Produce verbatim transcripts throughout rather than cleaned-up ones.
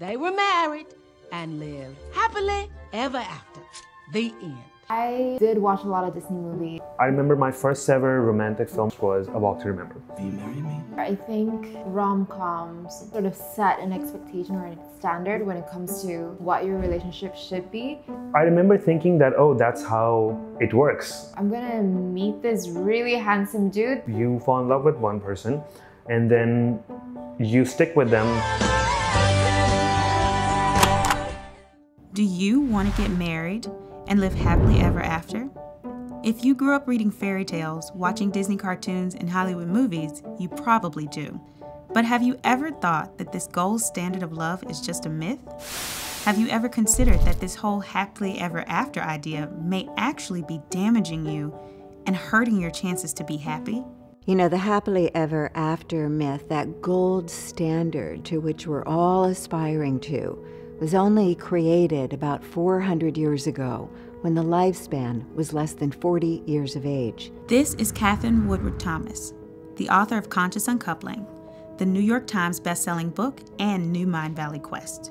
They were married and lived happily ever after. The end. I did watch a lot of Disney movies. I remember my first ever romantic film was A Walk to Remember. Will you marry me? I think rom-coms sort of set an expectation or a standard when it comes to what your relationship should be. I remember thinking that, oh, that's how it works. I'm gonna meet this really handsome dude. You fall in love with one person and then you stick with them. Do you want to get married and live happily ever after? If you grew up reading fairy tales, watching Disney cartoons, and Hollywood movies, you probably do. But have you ever thought that this gold standard of love is just a myth? Have you ever considered that this whole happily ever after idea may actually be damaging you and hurting your chances to be happy? You know, the happily ever after myth, that gold standard to which we're all aspiring to, was only created about four hundred years ago when the lifespan was less than forty years of age. This is Katherine Woodward Thomas, the author of Conscious Uncoupling, the New York Times bestselling book and new Mindvalley Quest.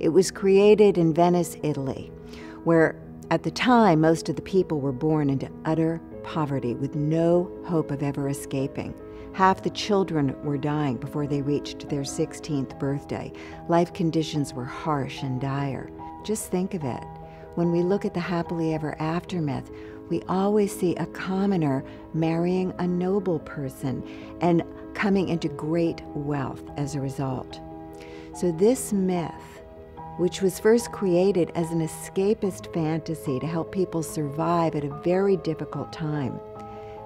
It was created in Venice, Italy, where at the time most of the people were born into utter poverty with no hope of ever escaping. Half the children were dying before they reached their sixteenth birthday. Life conditions were harsh and dire. Just think of it. When we look at the happily ever after myth, we always see a commoner marrying a noble person and coming into great wealth as a result. So this myth, which was first created as an escapist fantasy to help people survive at a very difficult time,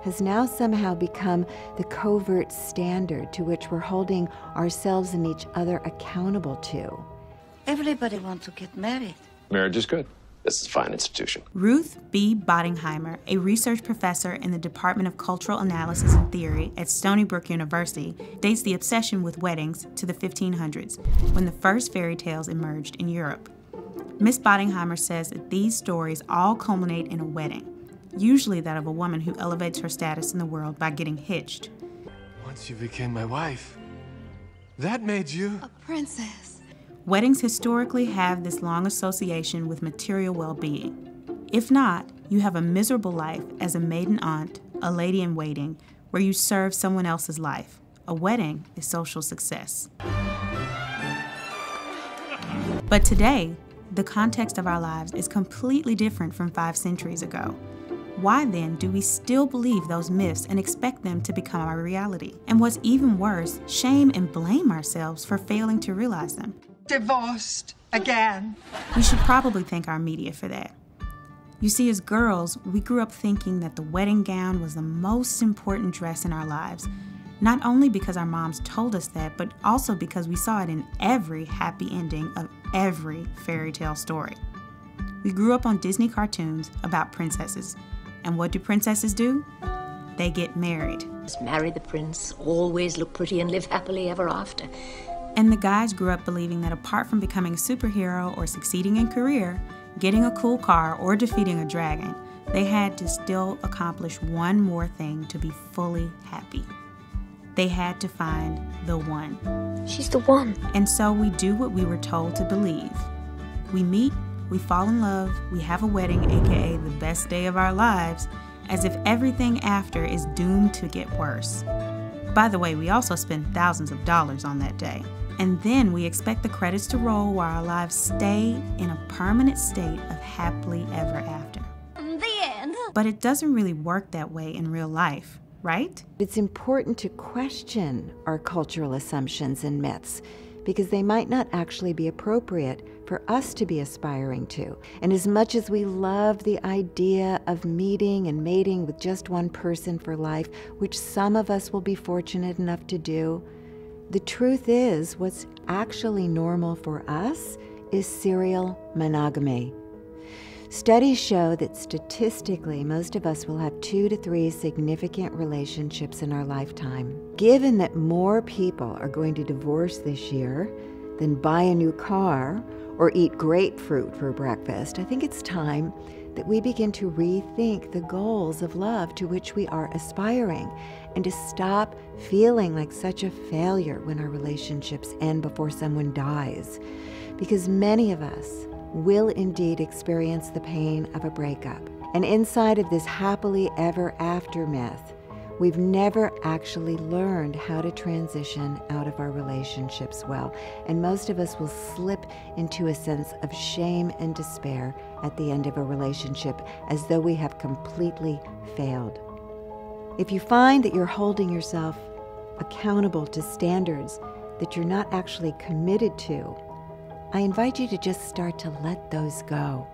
has now somehow become the covert standard to which we're holding ourselves and each other accountable to. Everybody wants to get married. Marriage is good. This is a fine institution. Ruth B. Bottingheimer, a research professor in the Department of Cultural Analysis and Theory at Stony Brook University, dates the obsession with weddings to the fifteen hundreds, when the first fairy tales emerged in Europe. Miz Bottingheimer says that these stories all culminate in a wedding, usually that of a woman who elevates her status in the world by getting hitched. Once you became my wife, that made you a princess. Weddings historically have this long association with material well-being. If not, you have a miserable life as a maiden aunt, a lady in waiting, where you serve someone else's life. A wedding is social success. But today, the context of our lives is completely different from five centuries ago. Why then do we still believe those myths and expect them to become our reality? And what's even worse, shame and blame ourselves for failing to realize them. Divorced again. We should probably thank our media for that. You see, as girls, we grew up thinking that the wedding gown was the most important dress in our lives, not only because our moms told us that, but also because we saw it in every happy ending of every fairy tale story. We grew up on Disney cartoons about princesses. And what do princesses do? They get married. Just marry the prince, always look pretty, and live happily ever after. And the guys grew up believing that apart from becoming a superhero or succeeding in career, getting a cool car, or defeating a dragon, they had to still accomplish one more thing to be fully happy. They had to find the one. She's the one. And so we do what we were told to believe. We meet, we fall in love, we have a wedding, aka the best day of our lives, as if everything after is doomed to get worse. By the way, we also spend thousands of dollars on that day. And then we expect the credits to roll while our lives stay in a permanent state of happily ever after. The end. But it doesn't really work that way in real life, right? It's important to question our cultural assumptions and myths, because they might not actually be appropriate for us to be aspiring to. And as much as we love the idea of meeting and mating with just one person for life, which some of us will be fortunate enough to do, the truth is what's actually normal for us is serial monogamy. Studies show that statistically, most of us will have two to three significant relationships in our lifetime. Given that more people are going to divorce this year than buy a new car or eat grapefruit for breakfast, I think it's time that we begin to rethink the goals of love to which we are aspiring and to stop feeling like such a failure when our relationships end before someone dies. because many of us will indeed experience the pain of a breakup. And inside of this happily ever after myth, we've never actually learned how to transition out of our relationships well, and most of us will slip into a sense of shame and despair at the end of a relationship, as though we have completely failed. If you find that you're holding yourself accountable to standards that you're not actually committed to, I invite you to just start to let those go.